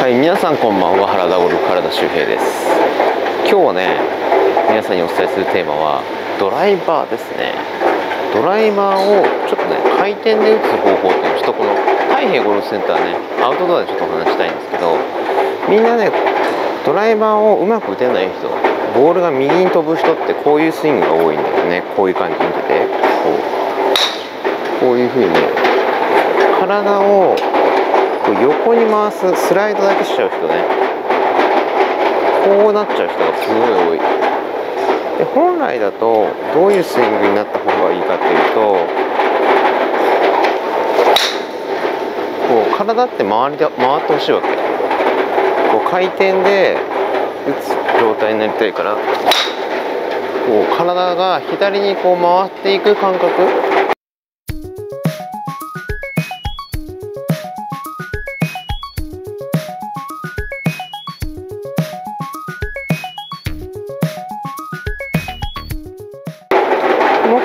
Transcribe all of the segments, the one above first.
はい、皆さんこんばんは。原田ゴルフ原田修平です。今日はね、皆さんにお伝えするテーマはドライバーですね。ドライバーをちょっとね、回転で打つ方法っていうのをちょっとこの太平ゴルフセンターね、アウトドアでちょっとお話したいんですけど、みんなね、ドライバーをうまく打てない人、ボールが右に飛ぶ人ってこういうスイングが多いんですね。こういう感じに出て、こういう風に体を横に回す、スライドだけしちゃう人ね、こうなっちゃう人がすごい多い。で、本来だとどういうスイングになった方がいいかっていうと、こう体って回ってほしいわけ。こう回転で打つ状態になりたいから、こう体が左にこう回っていく感覚、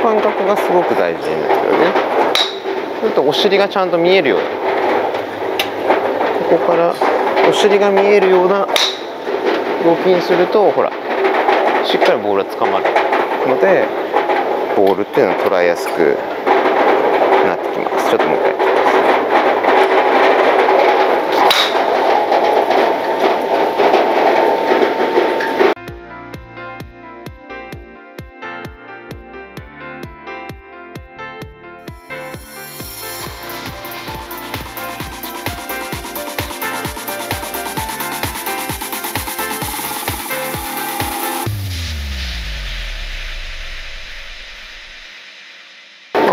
感覚がすごく大事なんですけどね。ちょっとお尻がちゃんと見えるような、ここからお尻が見えるような動きにすると、ほら、しっかりボールが捕まるので、ボールっていうのは捉えやすくなってきます。ちょっともう一回やってみます。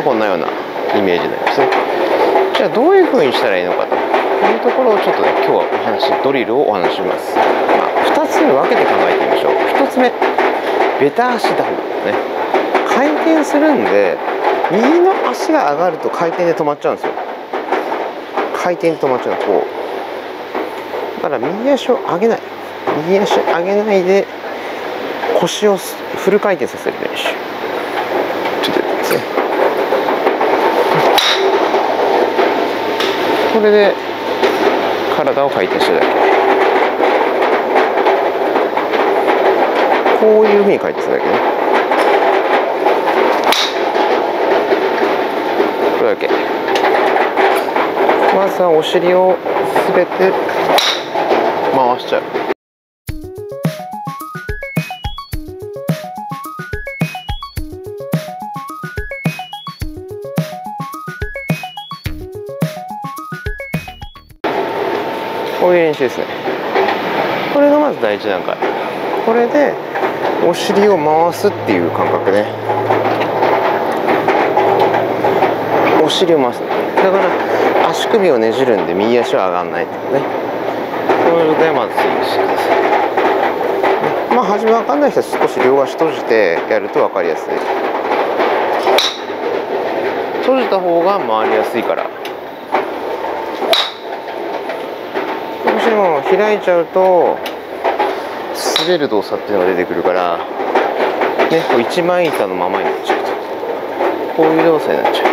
こんなようなイメージになりますね。じゃあどういう風にしたらいいのかというところをちょっとね、今日はドリルをお話しします。まあ、2つに分けて考えてみましょう。1つ目、ベタ足ダウンね。回転するんで、右の足が上がると回転で止まっちゃうんですよ。回転で止まっちゃうの、こうだから右足を上げない、右足上げないで腰をフル回転させる練習、ちょっとやってみますね。これで体を回転してるだけ、こういうふうに回転するだけね、これだけ。まずはお尻を全て回しちゃう。こういう練習ですね。これがまず第一段階。これでお尻を回すっていう感覚ね。お尻を回す。だから足首をねじるんで、右足は上がんないっていうね。この状態をまずスイングしてください。まあ初め分かんない人は少し両足閉じてやると分かりやすい。閉じた方が回りやすいから。もしも開いちゃうと滑る動作っていうのが出てくるから、ね、こう一枚板のままになっちゃうと、こういう動作になっちゃう。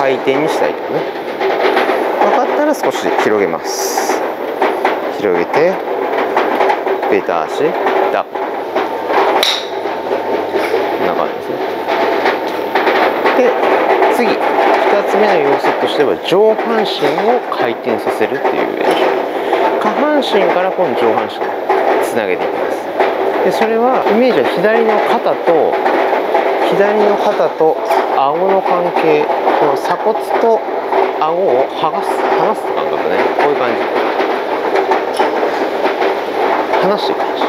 回転にしたいとかね。分かったら少し広げます。広げてベタ足ダウン、こんな感じですね。で次、2つ目の要素としては上半身を回転させるっていう練習。下半身から今度上半身につなげていきます。でそれはイメージは左の肩と顎の関係、この鎖骨と顎を剥がす感覚ね。こういう感じ、離していく感じな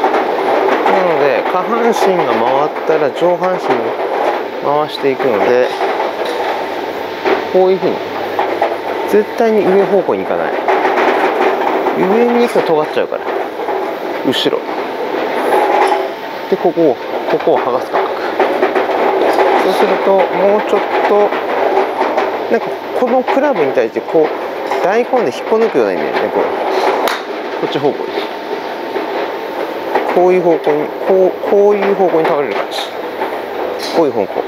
ので、下半身が回ったら上半身を回していくので、こういうふうに絶対に上方向に行かない。上に行くと尖っちゃうから、後ろでここを剥がす感覚。そうするともうちょっとなんかこのクラブに対してこう大根で引っこ抜くようなイメージね。こっち方向に、こういう方向に、こういう方向に倒れる感じ、こういう方向、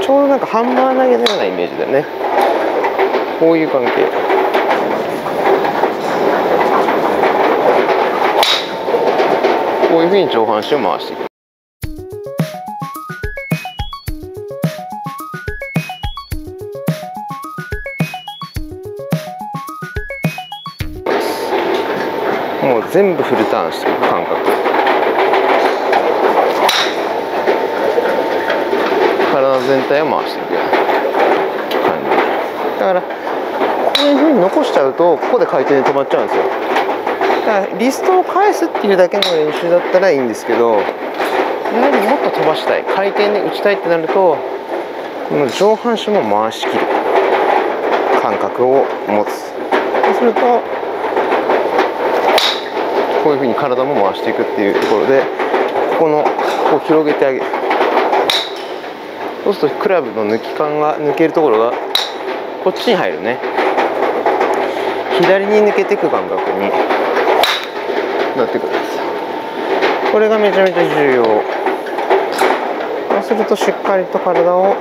ちょうどなんかハンマー投げのようなイメージだよね。こういう関係。こういうふうに上半身を回していく。もう全部フルターンしていく感覚体全体を回していく感じだから、こういうふうに残しちゃうとここで回転で止まっちゃうんですよ。だからリストを返すっていうだけの練習だったらいいんですけど、やはりもっと飛ばしたい、回転で打ちたいってなると、この上半身も回しきる感覚を持つ。そうするとこういう風に体も回していくっていうところで、ここを広げてあげる。そうするとクラブの抜き感が抜けるところがこっちに入るね。左に抜けていく感覚になってくるんです。これがめちゃめちゃ重要。そうするとしっかりと体を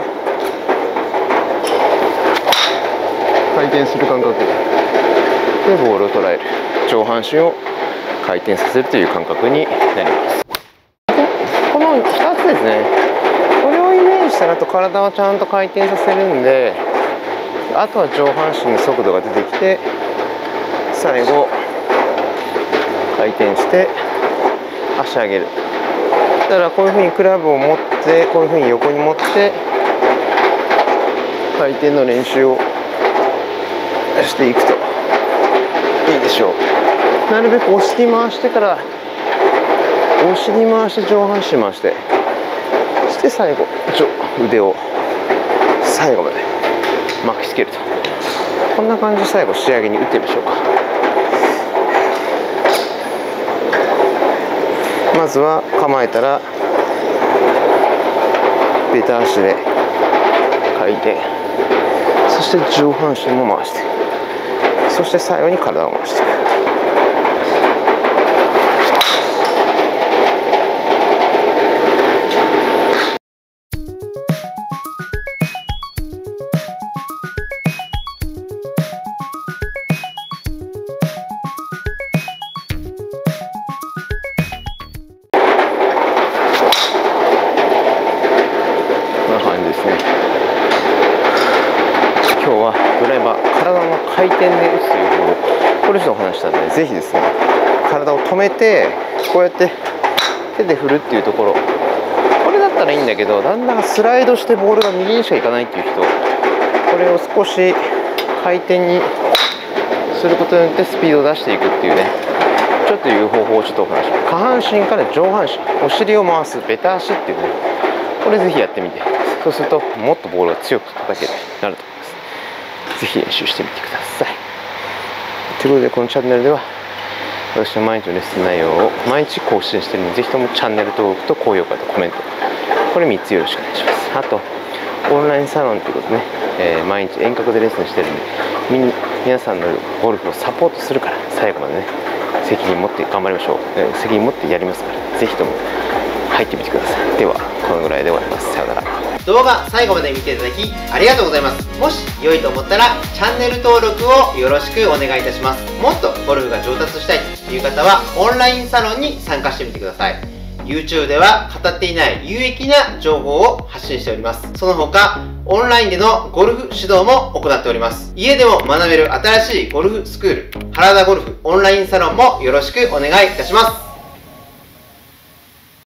回転する感覚でボールを捉える、上半身を回転させるという感覚になります。この2つですね。これをイメージしたらと体はちゃんと回転させるんで、あとは上半身の速度が出てきて、最後回転して足上げる。だからこういうふうにクラブを持って、こういうふうに横に持って回転の練習をしていくといいでしょう。なるべくお尻回してから、お尻回して上半身回して、そして最後腕を最後まで巻きつけると、こんな感じで最後仕上げに打ってみましょうか。まずは構えたらベタ足で回転、そして上半身も回して、そして最後に体を回していく。回転で打つという方法、これ以上お話したので、ぜひですね、体を止めてこうやって手で振るっていうところ、これだったらいいんだけど、だんだんスライドしてボールが右にしかいかないっていう人、これを少し回転にすることによってスピードを出していくっていうね、ちょっという方法をちょっとお話します。下半身から上半身、お尻を回すベタ足っていうね、これぜひやってみて、そうするともっとボールが強く叩けるようになると思います。ぜひ練習してみてください。ということで、このチャンネルでは私の毎日のレッスン内容を毎日更新しているので、ぜひともチャンネル登録と高評価とコメント、これ3つよろしくお願いします。あとオンラインサロンということでね、毎日遠隔でレッスンしているので、皆さんのゴルフをサポートするから、最後までね責任持って頑張りましょう。責任持ってやりますから、ぜひとも入ってみてください。ではこのぐらいで終わります。さようなら。動画最後まで見ていただきありがとうございます。もし良いと思ったらチャンネル登録をよろしくお願いいたします。もっとゴルフが上達したいという方はオンラインサロンに参加してみてください。 YouTube では語っていない有益な情報を発信しております。その他オンラインでのゴルフ指導も行っております。家でも学べる新しいゴルフスクール、原田ゴルフオンラインサロンもよろしくお願いいたします。